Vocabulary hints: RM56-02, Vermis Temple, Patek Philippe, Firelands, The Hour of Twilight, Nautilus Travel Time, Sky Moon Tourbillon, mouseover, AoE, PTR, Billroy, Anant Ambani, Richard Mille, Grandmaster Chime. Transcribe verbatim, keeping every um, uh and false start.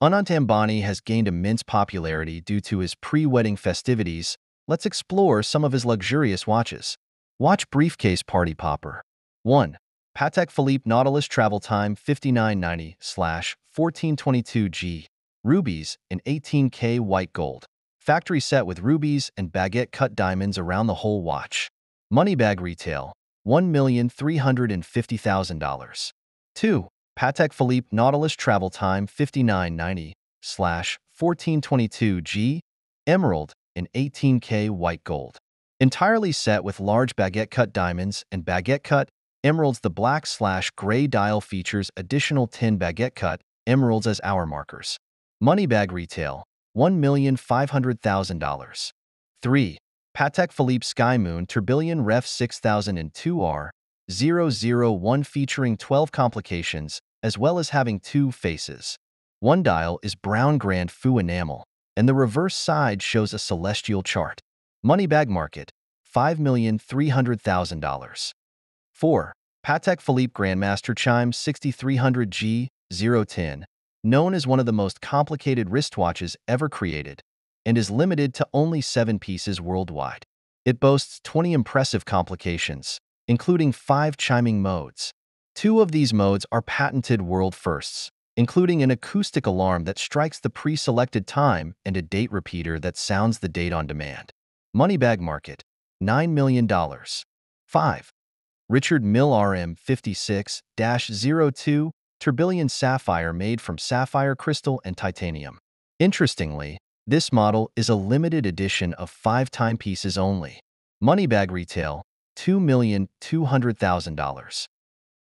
Anant Ambani has gained immense popularity due to his pre-wedding festivities. Let's explore some of his luxurious watches. Watch briefcase party popper. one. Patek Philippe Nautilus Travel Time fifty-nine ninety slash fourteen twenty-two G. Rubies in eighteen K white gold. Factory set with rubies and baguette-cut diamonds around the whole watch. Moneybag retail, one million three hundred fifty thousand dollars. two. Patek Philippe Nautilus Travel Time fifty-nine ninety slash fourteen twenty-two G. Emerald in eighteen K white gold. Entirely set with large baguette-cut diamonds and baguette-cut emeralds. The black slash gray dial features additional tin baguette-cut emeralds as hour markers. Moneybag retail, one million five hundred thousand dollars. three. Patek Philippe Sky Moon Tourbillon Ref six thousand two R zero zero one, featuring twelve complications, as well as having two faces. One dial is brown Grand Fou enamel, and the reverse side shows a celestial chart. Moneybag market, five million three hundred thousand dollars. four. Patek Philippe Grandmaster Chime sixty-three hundred G zero ten, known as one of the most complicated wristwatches ever created, and is limited to only seven pieces worldwide. It boasts twenty impressive complications, including five chiming modes. Two of these modes are patented world firsts, including an acoustic alarm that strikes the pre-selected time and a date repeater that sounds the date on demand. Moneybag market, nine million dollars. five. Richard Mille R M fifty-six dash zero two Tourbillon Sapphire, made from sapphire crystal and titanium. Interestingly, this model is a limited edition of five timepieces only. Moneybag retail, two million two hundred thousand dollars.